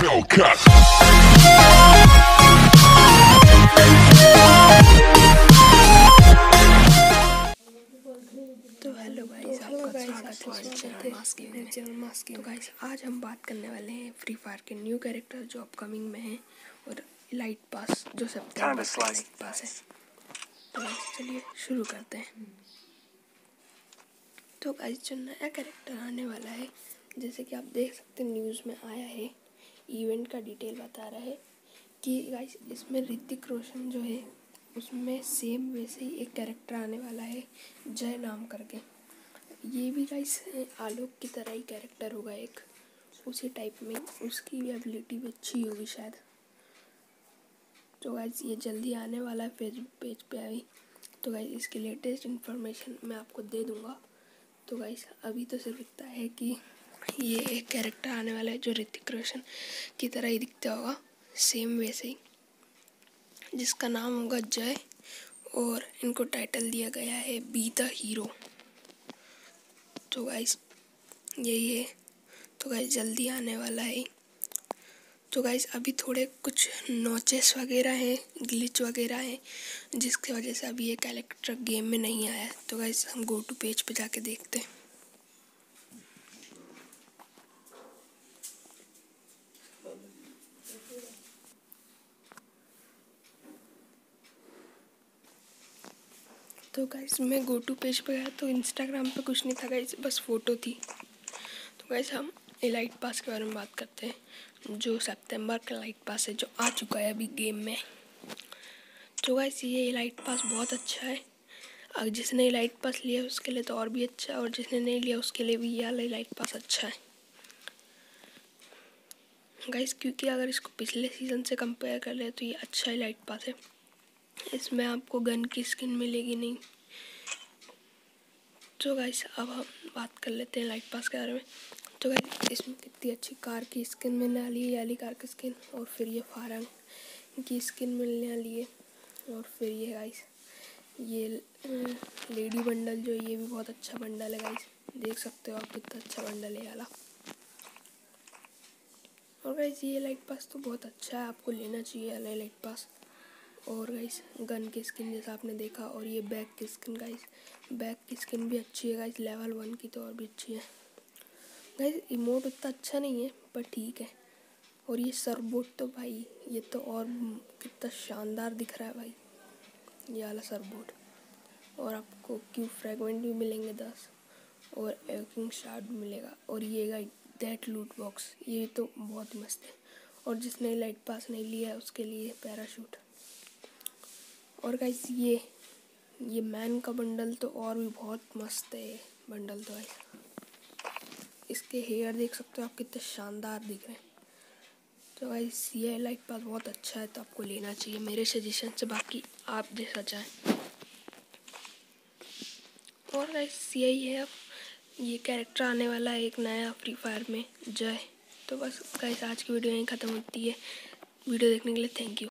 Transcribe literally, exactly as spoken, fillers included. तो गाइस आज हम बात करने वाले हैं फ्री फायर के न्यू कैरेक्टर जो अपकमिंग में है और लाइट पास जो सेप्टेम्बर का लाइट पास है। तो चलिए शुरू करते हैं। तो गाइस जो नया कैरेक्टर आने वाला है, जैसे कि आप देख सकते हैं न्यूज़ में आया है, इवेंट का डिटेल बता रहा है कि गाइस इसमें ऋतिक रोशन जो है उसमें सेम वैसे ही एक कैरेक्टर आने वाला है, जय नाम करके। ये भी गाइस आलोक की तरह ही कैरेक्टर होगा, एक उसी टाइप में, उसकी भी एबिलिटी भी अच्छी होगी शायद। तो गाइस ये जल्दी आने वाला है फेसबुक पेज पे अभी। तो गाइस इसकी लेटेस्ट इन्फॉर्मेशन मैं आपको दे दूँगा। तो गाइस अभी तो सिर्फ इतना है कि ये एक कैरेक्टर आने वाला है जो ऋतिक रोशन की तरह ही दिखता होगा, सेम वैसे ही, जिसका नाम होगा जय और इनको टाइटल दिया गया है बी द हीरो। तो गाइस यही है। तो गाइस जल्दी आने वाला है। तो गाइस अभी थोड़े कुछ नॉचेस वगैरह हैं, ग्लिच वगैरह हैं, जिसकी वजह से अभी ये कैरेक्टर गेम में नहीं आया है। तो गाइस हम गो टू पेज पे जाके देखते हैं। तो गाइस मैं गो टू पेज पर गया तो इंस्टाग्राम पे कुछ नहीं था गाइस, बस फ़ोटो थी। तो गाइस हम लाइट पास के बारे में बात करते हैं जो सितंबर का लाइट पास है जो आ चुका है अभी गेम में। तो गाइस ये लाइट पास बहुत अच्छा है, और जिसने लाइट पास लिया उसके लिए तो और भी अच्छा, और जिसने नहीं लिया उसके लिए भी यह लाइट पास अच्छा है गाइस, क्योंकि अगर इसको पिछले सीज़न से कंपेयर कर ले तो ये अच्छा ही लाइट पास है। इसमें आपको गन की स्किन मिलेगी नहीं। तो गाइस अब हम बात कर लेते हैं लाइट पास के बारे में। तो गाइस इसमें कितनी अच्छी कार की स्किन मिलने वाली है, याली कार की स्किन, और फिर ये फारंग की स्किन मिलने वाली है, और फिर ये गाइस ये लेडी बंडल जो ये भी बहुत अच्छा बंडल है गाइस, देख सकते हो आप कितना अच्छा बंडल है याला। और गाइस ये लाइट पास तो बहुत अच्छा है, आपको लेना चाहिए याला लाइट पास। और गाइस गन की स्किन जैसा आपने देखा, और ये बैग की स्किन गाइस, बैग की स्किन भी अच्छी है गाइस, लेवल वन की तो और भी अच्छी है गाइस। इमोट इतना अच्छा नहीं है पर ठीक है। और ये सरबोट तो भाई ये तो और कितना शानदार दिख रहा है भाई, ये वाला सरबोट। और आपको क्यू फ्रेगमेंट भी मिलेंगे दस, और एवकिंग शार्ट भी मिलेगा। और ये गाइस दैट लूट बॉक्स ये तो बहुत मस्त है, और जिसने लाइट पास नहीं लिया है उसके लिए पैराशूट। और गाइस ये ये मैन का बंडल तो और भी बहुत मस्त है बंडल। तो गाइस इसके हेयर देख सकते हो आप कितने शानदार दिख रहे हैं। तो गाइस ये लाइट पास बहुत अच्छा है, तो आपको लेना चाहिए मेरे सजेशन से, बाकी आप जैसा चाहें। और गाइस यही है, अब ये कैरेक्टर आने वाला है एक नया फ्री फायर में, जय। तो बस गाइस आज की वीडियो यहीं ख़त्म होती है। वीडियो देखने के लिए थैंक यू।